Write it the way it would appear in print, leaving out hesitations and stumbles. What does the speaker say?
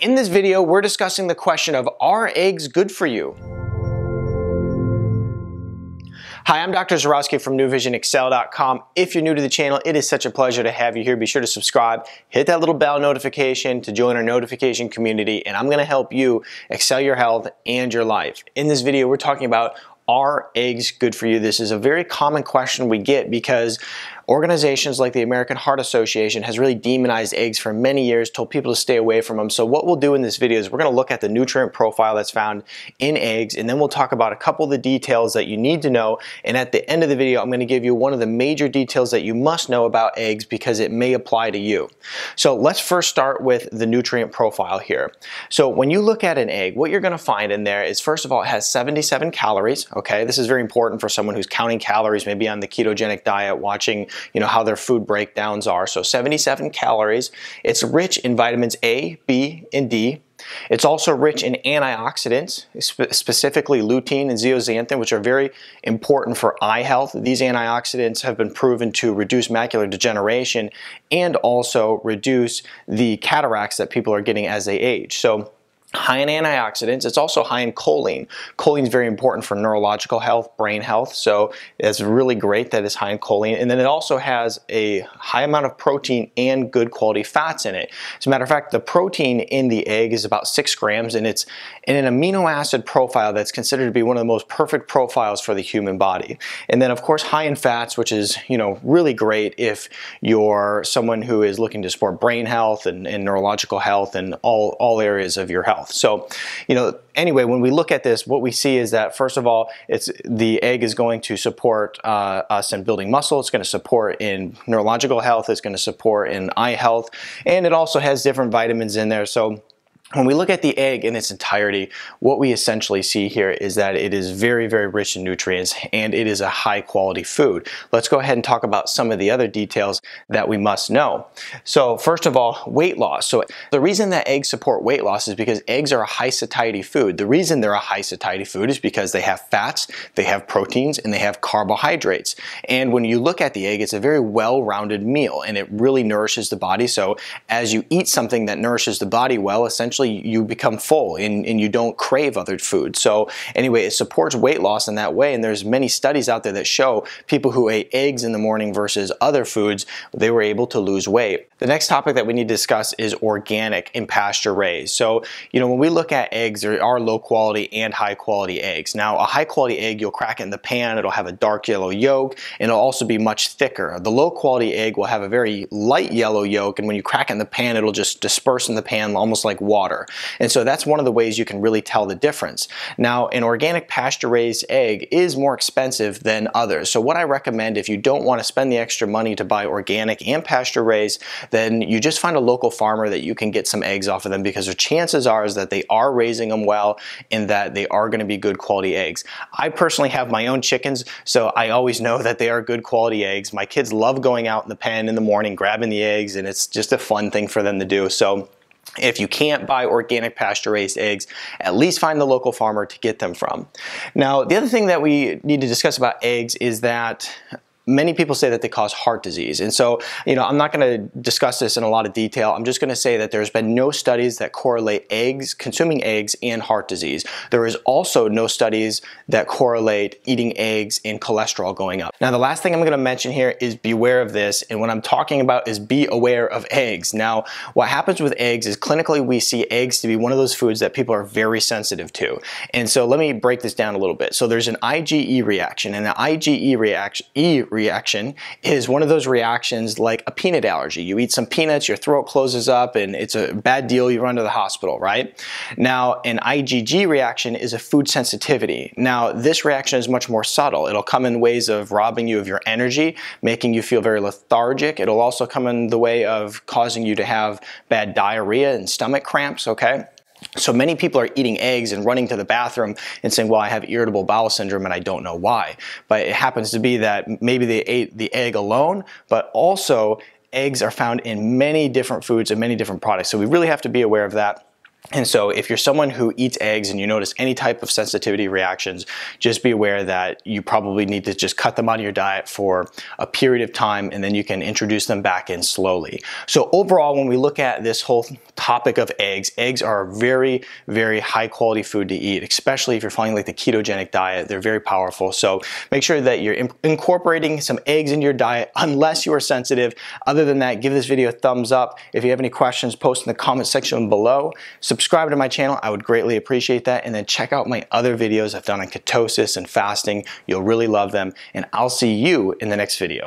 In this video, we're discussing the question of, are eggs good for you? Hi, I'm Dr. Zarowski from NewVisionExcel.com. If you're new to the channel, it is such a pleasure to have you here. Be sure to subscribe, hit that little bell notification to join our notification community, and I'm going to help you excel your health and your life. In this video, we're talking about, are eggs good for you? This is a very common question we get because organizations like the American Heart Association has really demonized eggs for many years, told people to stay away from them. So what we'll do in this video is we're going to look at the nutrient profile that's found in eggs, and then we'll talk about a couple of the details that you need to know. And at the end of the video, I'm going to give you one of the major details that you must know about eggs because it may apply to you. So let's first start with the nutrient profile here. So when you look at an egg, what you're going to find in there is, first of all, it has 77 calories. Okay, this is very important for someone who's counting calories, maybe on the ketogenic diet, watching how their food breakdowns are. So 77 calories. It's rich in vitamins A, B, and D. It's also rich in antioxidants, specifically lutein and zeaxanthin, which are very important for eye health. These antioxidants have been proven to reduce macular degeneration and also reduce the cataracts that people are getting as they age. So high in antioxidants. It's also high in choline. Choline is very important for neurological health, brain health, so it's really great that it's high in choline. And then it also has a high amount of protein and good quality fats in it. As a matter of fact, the protein in the egg is about 6 grams, and it's in an amino acid profile that's considered to be one of the most perfect profiles for the human body. And then, of course, high in fats, which is really great if you're someone who is looking to support brain health and neurological health and all areas of your health. So, anyway, when we look at this, what we see is that, first of all, the egg is going to support us in building muscle. It's going to support in neurological health. It's going to support in eye health. And it also has different vitamins in there. So when we look at the egg in its entirety, what we essentially see here is that it is very, very rich in nutrients, and it is a high quality food. Let's go ahead and talk about some of the other details that we must know. So first of all, weight loss. So the reason that eggs support weight loss is because eggs are a high satiety food. The reason they're a high satiety food is because they have fats, they have proteins, and they have carbohydrates. And when you look at the egg, it's a very well-rounded meal, and it really nourishes the body. So as you eat something that nourishes the body well, essentially, you become full and you don't crave other food. So anyway, it supports weight loss in that way, and there's many studies out there that show people who ate eggs in the morning versus other foods, they were able to lose weight. The next topic that we need to discuss is organic and pasture raised. So, when we look at eggs, there are low quality and high quality eggs. Now, a high quality egg, you'll crack it in the pan, it'll have a dark yellow yolk, and it'll also be much thicker. The low quality egg will have a very light yellow yolk, and when you crack it in the pan, it'll just disperse in the pan almost like water. And so that's one of the ways you can really tell the difference. Now, an organic pasture-raised egg is more expensive than others. So what I recommend, if you don't want to spend the extra money to buy organic and pasture-raised, then you just find a local farmer that you can get some eggs off of them, because the chances are is that they are raising them well and that they are going to be good quality eggs. I personally have my own chickens, so I always know that they are good quality eggs. My kids love going out in the pen in the morning, grabbing the eggs, and it's just a fun thing for them to do. So if you can't buy organic pasture-raised eggs, at least find the local farmer to get them from. Now, the other thing that we need to discuss about eggs is that many people say that they cause heart disease. And so, I'm not gonna discuss this in a lot of detail. I'm just gonna say that there's been no studies that correlate consuming eggs and heart disease. There is also no studies that correlate eating eggs and cholesterol going up. Now, the last thing I'm gonna mention here is beware of this. And what I'm talking about is be aware of eggs. Now, what happens with eggs is clinically we see eggs to be one of those foods that people are very sensitive to. And so let me break this down a little bit. So there's an IgE reaction, and the IgE reaction is one of those reactions like a peanut allergy. You eat some peanuts, your throat closes up, and it's a bad deal, you run to the hospital, right? Now, an IgG reaction is a food sensitivity. Now, this reaction is much more subtle. It'll come in ways of robbing you of your energy, making you feel very lethargic. It'll also come in the way of causing you to have bad diarrhea and stomach cramps, okay? So many people are eating eggs and running to the bathroom and saying, well, I have irritable bowel syndrome and I don't know why. But it happens to be that maybe they ate the egg alone, but also eggs are found in many different foods and many different products. So we really have to be aware of that. And so if you're someone who eats eggs and you notice any type of sensitivity reactions, just be aware that you probably need to just cut them out of your diet for a period of time, and then you can introduce them back in slowly. So overall, when we look at this whole topic of eggs, eggs are a very, very high quality food to eat, especially if you're following like the ketogenic diet. They're very powerful. So make sure that you're incorporating some eggs into your diet unless you are sensitive. Other than that, give this video a thumbs up. If you have any questions, post in the comment section below. Subscribe to my channel, I would greatly appreciate that, and then check out my other videos I've done on ketosis and fasting. You'll really love them, and I'll see you in the next video.